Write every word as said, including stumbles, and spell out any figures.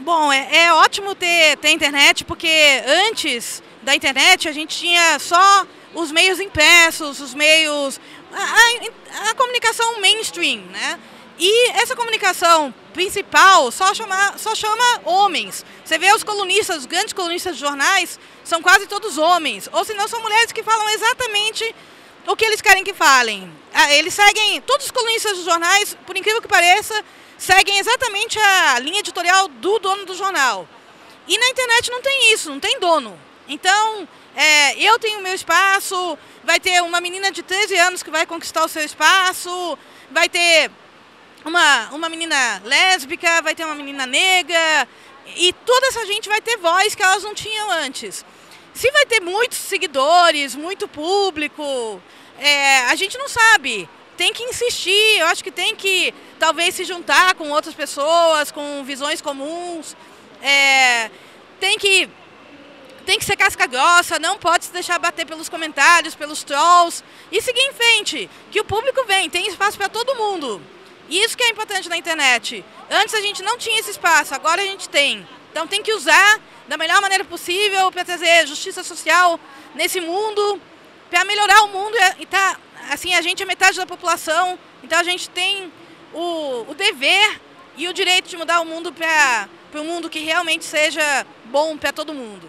Bom, é, é ótimo ter, ter internet, porque antes da internet a gente tinha só os meios impressos, os meios... A, a, a comunicação mainstream, né? E essa comunicação principal só chama, só chama homens. Você vê os colunistas, os grandes colunistas de jornais, são quase todos homens. Ou senão são mulheres que falam exatamente o que eles querem que falem. Eles seguem, todos os colunistas de jornais, por incrível que pareça, seguem exatamente a linha editorial do dono do jornal. E na internet não tem isso, não tem dono. Então, é, eu tenho o meu espaço, vai ter uma menina de treze anos que vai conquistar o seu espaço, vai ter... Uma, uma menina lésbica, vai ter uma menina negra, e toda essa gente vai ter voz que elas não tinham antes. Se vai ter muitos seguidores, muito público, é, a gente não sabe. Tem que insistir, eu acho que tem que talvez se juntar com outras pessoas, com visões comuns. É, tem que, tem que ser casca grossa, não pode se deixar bater pelos comentários, pelos trolls, e seguir em frente, que o público vem, tem espaço para todo mundo. E isso que é importante na internet. Antes a gente não tinha esse espaço, agora a gente tem. Então tem que usar da melhor maneira possível para trazer justiça social nesse mundo, para melhorar o mundo. E tá, assim, a gente é metade da população, então a gente tem o, o dever e o direito de mudar o mundo para um mundo que realmente seja bom para todo mundo.